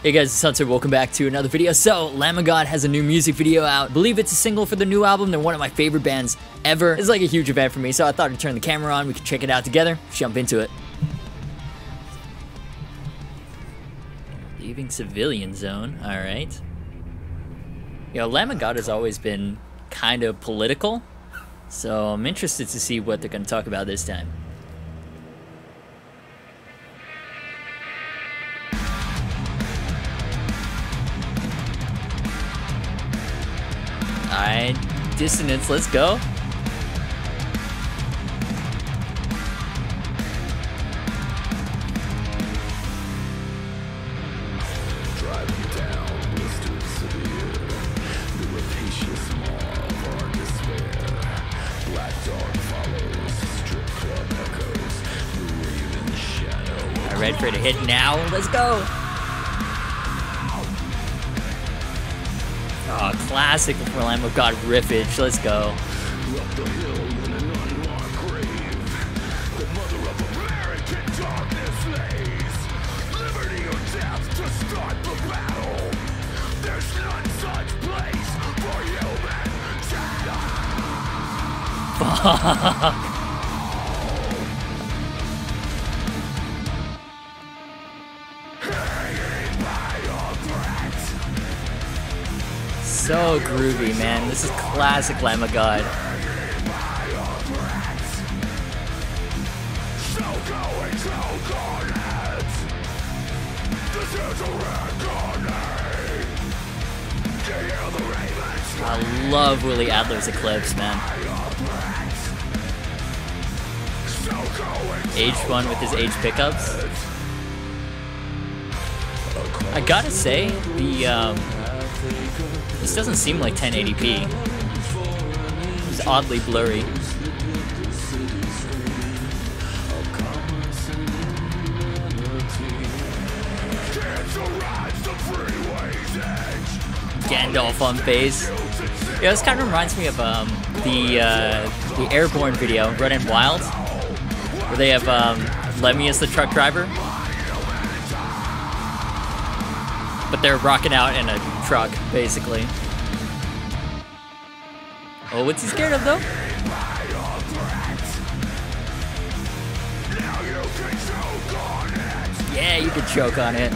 Hey guys, it's Hunter, welcome back to another video. So, Lamb of God has a new music video out. I believe it's a single for the new album. They're one of my favorite bands ever. It's like a huge event for me, so I thought I'd turn the camera on. We could check it out together. Let's jump into it. Leaving civilian zone, alright. You know, Lamb of God has always been kind of political, so I'm interested to see what they're going to talk about this time. Alright, dissonance, let's go. Driving down blisters severe, the rapacious mob of our despair. Black dog follows, strip club echoes, the raven shadow. I read for it to hit now, let's go. Oh, classic for Lamb of God riffage. Let's go. Up the hill in an unmarked grave. The mother of American darkness lays. Liberty or death to start the battle. There's none such place for human shadow. Fuck. So groovy, man. This is classic Lamb of God. I love Willie Adler's Eclipse, man. H1 with his H pickups. I gotta say, the this doesn't seem like 1080p. It's oddly blurry. Gandalf on bass. Yeah, this kind of reminds me of the Airborne video, Runnin' Wild, where they have Lemmy as the truck driver, but they're rocking out in a truck, basically. Oh, what's he scared of, though? Yeah, you can choke on it.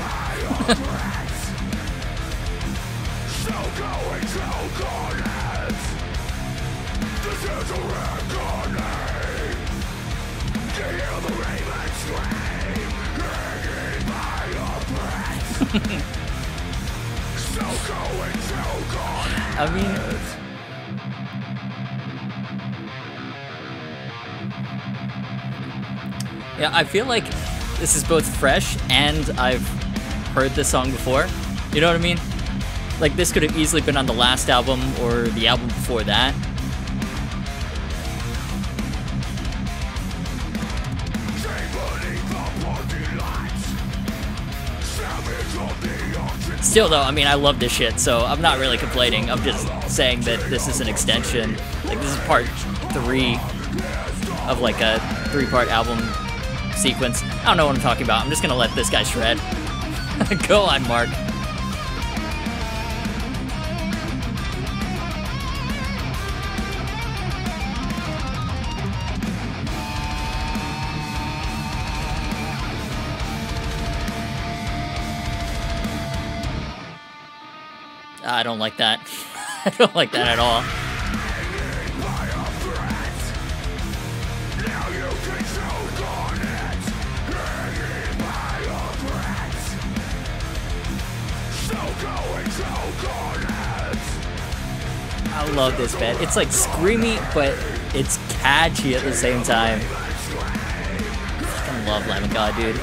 I mean, yeah, I feel like this is both fresh and I've heard this song before. You know what I mean? Like, this could have easily been on the last album or the album before that. Still though, I mean, I love this shit, so I'm not really complaining. I'm just saying that this is an extension. Like, this is part 3 of like a 3-part album sequence. I don't know what I'm talking about. I'm just gonna let this guy shred. Go on, Mark. I don't like that. I don't like that at all. I love this bit. It's like screamy, but it's catchy at the same time. I fucking love Lamb of God, dude.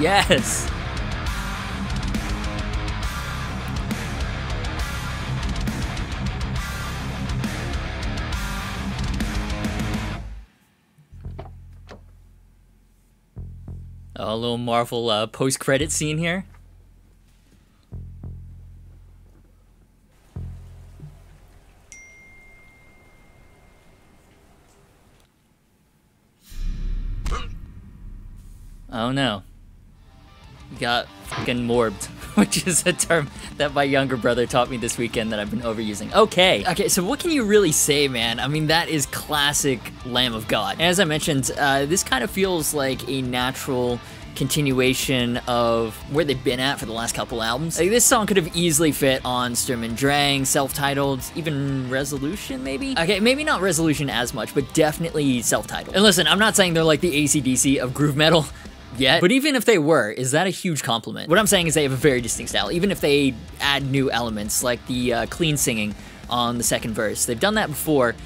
Yes! A little Marvel post-credit scene here. Oh no. You got fucking morbed, which is a term that my younger brother taught me this weekend that I've been overusing. Okay. Okay, so what can you really say, man? I mean, that is classic Lamb of God. And as I mentioned, this kind of feels like a natural continuation of where they've been at for the last couple albums. Like, this song could have easily fit on Sturm und Drang, self-titled, even Resolution, maybe? Okay, maybe not Resolution as much, but definitely self-titled. And listen, I'm not saying they're like the AC/DC of groove metal, yet, but even if they were, is that a huge compliment? What I'm saying is they have a very distinct style, even if they add new elements like the clean singing on the second verse. They've done that before,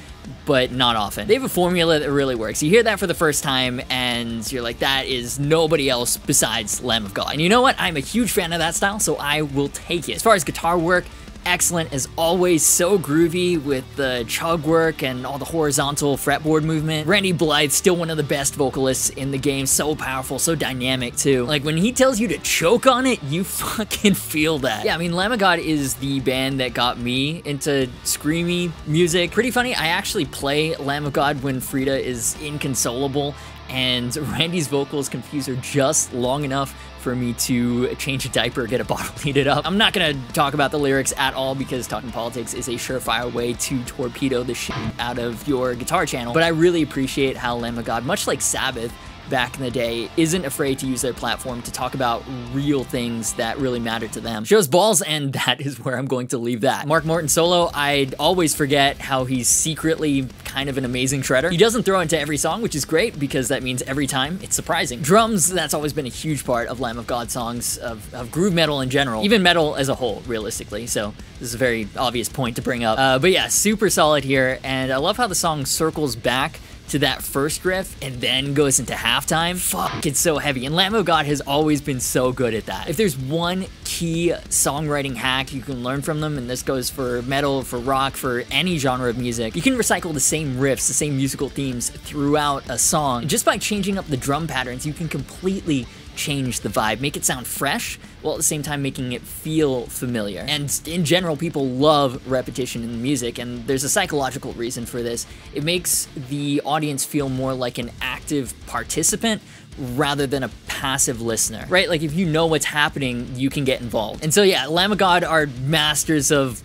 but not often. They have a formula that really works. You hear that for the first time and you're like, that is nobody else besides Lamb of God. And you know what? I'm a huge fan of that style, so I will take it. As far as guitar work, excellent as always, so groovy with the chug work and all the horizontal fretboard movement. Randy Blythe's still one of the best vocalists in the game, so powerful, so dynamic too. Like when he tells you to choke on it, you fucking feel that. Yeah, I mean, Lamb of God is the band that got me into screamy music. Pretty funny, I actually play Lamb of God when Frida is inconsolable and Randy's vocals confuse her just long enough for me to change a diaper, get a bottle heated up. I'm not gonna talk about the lyrics at all because talking politics is a surefire way to torpedo the shit out of your guitar channel, but I really appreciate how Lamb of God, much like Sabbath back in the day, isn't afraid to use their platform to talk about real things that really matter to them. Shows balls, and that is where I'm going to leave that. Mark Morton solo, I'd always forget how he's secretly kind of an amazing shredder. He doesn't throw into every song, which is great because that means every time it's surprising. Drums, that's always been a huge part of Lamb of God songs, of groove metal in general, even metal as a whole, realistically, so this is a very obvious point to bring up. But yeah, super solid here, and I love how the song circles back to that first riff and then goes into halftime. Fuck, it's so heavy, and Lamb of God has always been so good at that. If there's one key songwriting hack you can learn from them, and this goes for metal, for rock, for any genre of music, you can recycle the same riffs, the same musical themes throughout a song. And just by changing up the drum patterns, you can completely change the vibe, make it sound fresh, while at the same time making it feel familiar. And in general, people love repetition in music, and there's a psychological reason for this. It makes the audience feel more like an active participant rather than a passive listener, right? Like if you know what's happening, you can get involved. And so yeah, Lamb of God are masters of,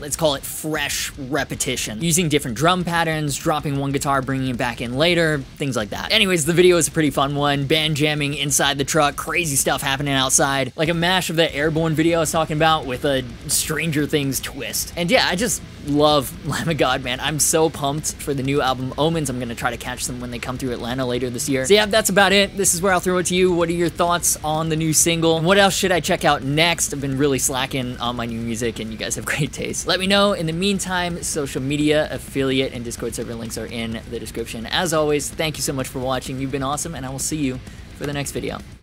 let's call it, fresh repetition. Using different drum patterns, dropping one guitar, bringing it back in later, things like that. Anyways, the video is a pretty fun one. Band jamming inside the truck, crazy stuff happening outside. Like a mash of that Airborne video I was talking about with a Stranger Things twist. And yeah, I just love Lamb of God, man. I'm so pumped for the new album, Omens. I'm gonna try to catch them when they come through Atlanta later this year. So yeah, that's about it. This is where I'll throw it to you. What are your thoughts on the new single? And what else should I check out next? I've been really slacking on my new music, and you guys have great taste. Let me know. In the meantime, social media, affiliate, and Discord server links are in the description. As always, thank you so much for watching. You've been awesome, and I will see you for the next video.